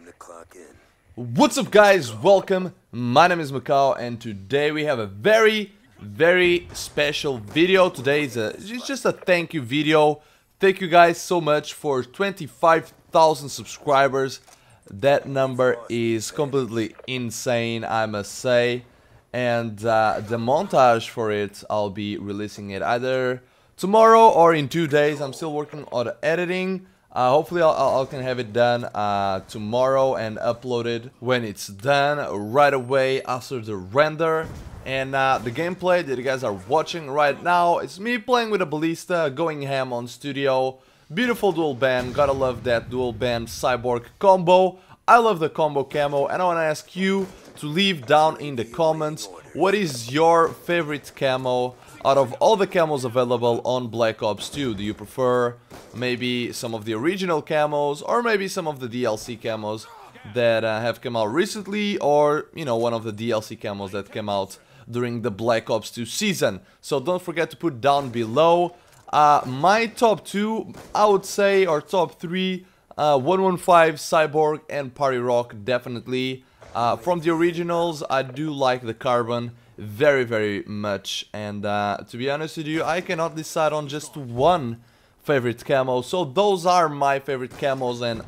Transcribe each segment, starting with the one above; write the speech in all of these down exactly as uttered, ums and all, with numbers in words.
Time to clock in. What's up, guys? Welcome. My name is Macau, and today we have a very, very special video. Today is a it's just a thank you video. Thank you guys so much for twenty-five thousand subscribers. That number is completely insane, I must say. And uh, the montage for it, I'll be releasing it either tomorrow or in two days. I'm still working on the editing. Uh, hopefully I'll, I'll can have it done uh, tomorrow and uploaded when it's done right away after the render. And uh, the gameplay that you guys are watching right now, it's me playing with a ballista, going ham on studio. Beautiful dual band, gotta love that dual band cyborg combo. I love the combo camo, and I wanna ask you to leave down in the comments what is your favorite camo out of all the camos available on Black Ops two. Do you prefer maybe some of the original camos, or maybe some of the D L C camos that uh, have come out recently, or, you know, one of the D L C camos that came out during the Black Ops two season? So don't forget to put down below uh, my top two, I would say, or top three, uh, one one five, Cyborg, and Party Rock, definitely. Uh, from the originals, I do like the Carbon very, very much, and uh, to be honest with you, I cannot decide on just one favorite camo. So those are my favorite camos, and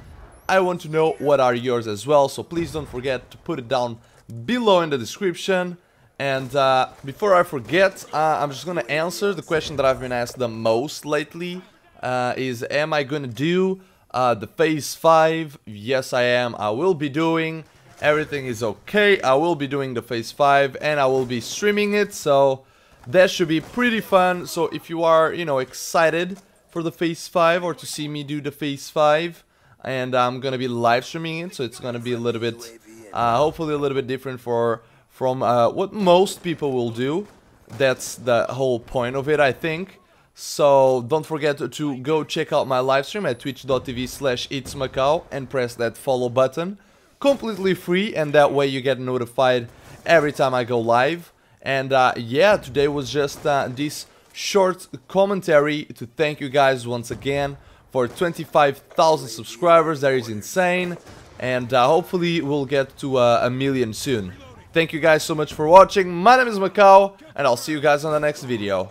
I want to know what are yours as well, so please don't forget to put it down below in the description. And uh, before I forget, uh, I'm just gonna answer the question that I've been asked the most lately, uh, is am I gonna do uh, the Phase Five? Yes, I am. I will be doing Everything is okay. I will be doing the Phase Five, and I will be streaming it, so that should be pretty fun. So if you are, you know, excited for the Phase Five, or to see me do the Phase Five, and I'm gonna be live streaming it, so it's gonna be a little bit, uh, hopefully a little bit different for from uh, what most people will do. That's the whole point of it, I think. So don't forget to go check out my live stream at twitch dot t v slash itsmacau and press that follow button. Completely free, and that way you get notified every time I go live. And uh, yeah, today was just uh, this short commentary to thank you guys once again for twenty-five thousand subscribers. That is insane, and uh, hopefully we'll get to uh, a million soon. Thank you guys so much for watching. My name is Macau, and I'll see you guys on the next video.